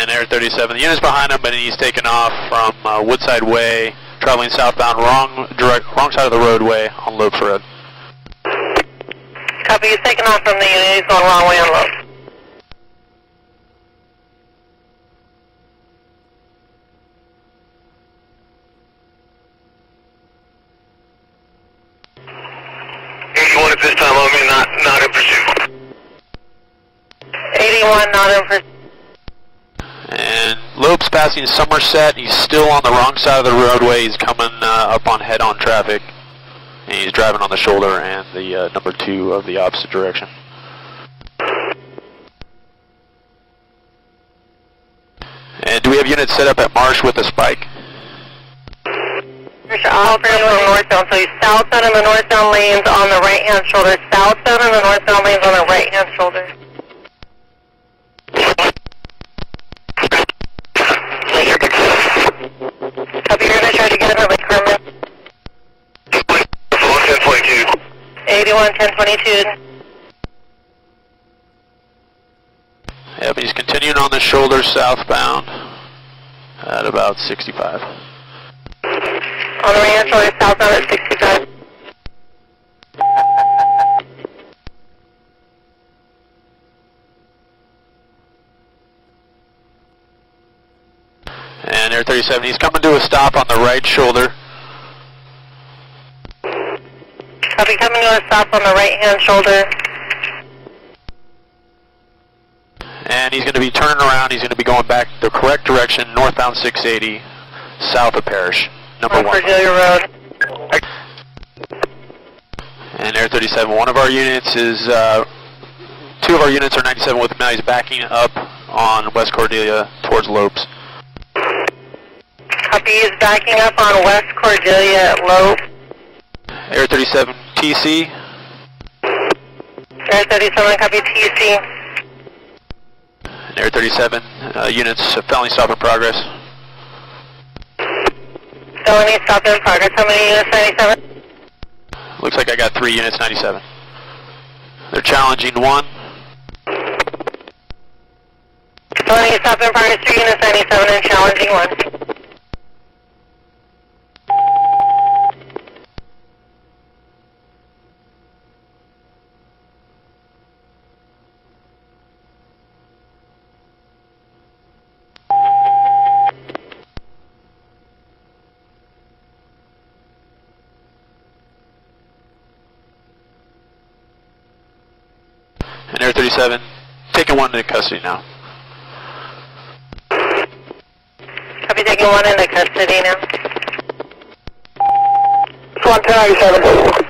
and Air 37. The unit's behind him, but he's taken off from Woodside Way, traveling southbound, wrong side of the roadway on Loeb Road. Copy, he's taken off from the unit, he's going wrong way on Loeb. This time on me, not in pursuit. 81, not in pursuit. And Loeb's passing Somerset. He's still on the wrong side of the roadway. He's coming up on head-on traffic. And he's driving on the shoulder and the number 2 of the opposite direction. And do we have units set up at Marsh with a spike? Southbound on the northbound, so he's southbound in the northbound lanes on the right-hand shoulder. Southbound in the northbound lanes on the right-hand shoulder. Copy, you're going to try to get over with Kermit. 81, 1022. Yep, he's continuing on the shoulder southbound at about 65. On the right-hand shoulder, southbound at 65. And Air 37, he's coming to a stop on the right shoulder. Copy, coming to a stop on the right-hand shoulder. And he's going to be turning around, he's going to be going back the correct direction, northbound 680, south of Parrish. Number 1. Cordelia Road. And Air 37, one of our units is, two of our units are 97 with now he's backing up on West Cordelia towards Lopes. Copy, is backing up on West Cordelia at Lopes. Air 37, TC. Air 37, copy, TC. And Air 37, units felony stop in progress. Felony stop in progress. How many units, 97? Looks like I got 3 units, 97. They're challenging 1. Felony stop in progress, 3 units, 97, and challenging 1. And Air 37, taking 1 into custody now. Copy, taking 1 into custody now. 1 to 97.